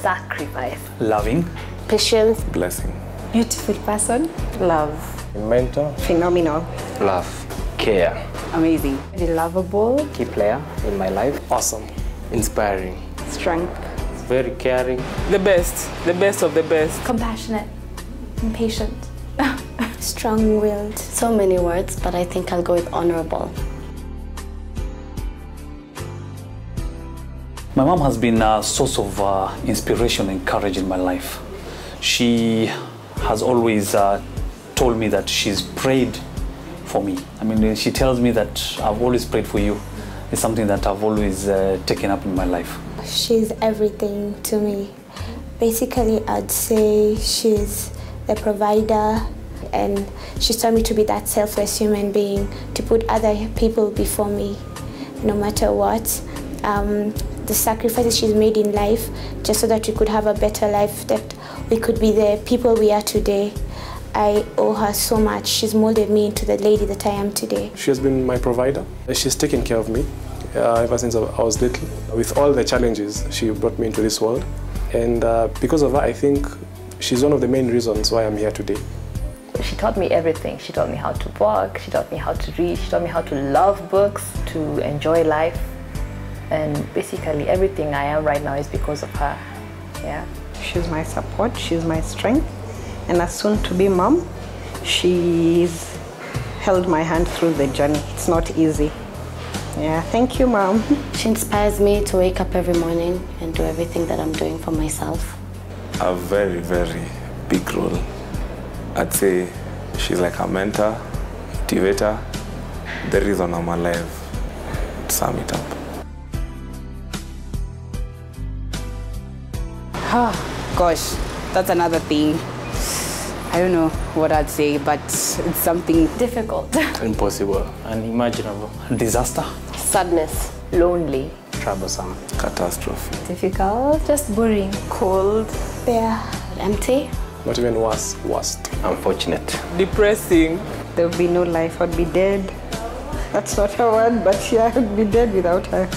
sacrifice, loving, patience, blessing, beautiful person, love, mentor, phenomenal, love, care, amazing, lovable, key player in my life, awesome, inspiring, strength, very caring, the best of the best, compassionate, impatient, strong-willed. So many words, but I think I'll go with honorable. My mom has been a source of inspiration and courage in my life. She has always told me that she's prayed for me. I mean, she tells me that I've always prayed for you. It's something that I've always taken up in my life. She's everything to me. Basically, I'd say she's the provider, and she taught me to be that selfless human being, to put other people before me, no matter what. The sacrifices she's made in life, just so that we could have a better life, that we could be the people we are today. I owe her so much. She's molded me into the lady that I am today. She has been my provider. She's taken care of me ever since I was little. With all the challenges, she brought me into this world. And because of her, I think she's one of the main reasons why I'm here today. She taught me everything. She taught me how to walk, she taught me how to read, she taught me how to love books, to enjoy life. And basically everything I am right now is because of her, yeah. She's my support, she's my strength. And as soon to be mom, she's held my hand through the journey. It's not easy. Yeah, thank you, Mom. She inspires me to wake up every morning and do everything that I'm doing for myself. A very, very big role. I'd say she's like a mentor, motivator, the reason I'm alive. To sum it up. Oh, gosh, that's another thing. I don't know what I'd say, but it's something difficult. Impossible. Unimaginable. Disaster. Sadness. Lonely. Troublesome. Catastrophe. Difficult. Just boring. Cold. Bare. Empty. Not even worse. Worst. Unfortunate. Depressing. There would be no life. I'd be dead. That's not her word, but yeah, I'd be dead without her.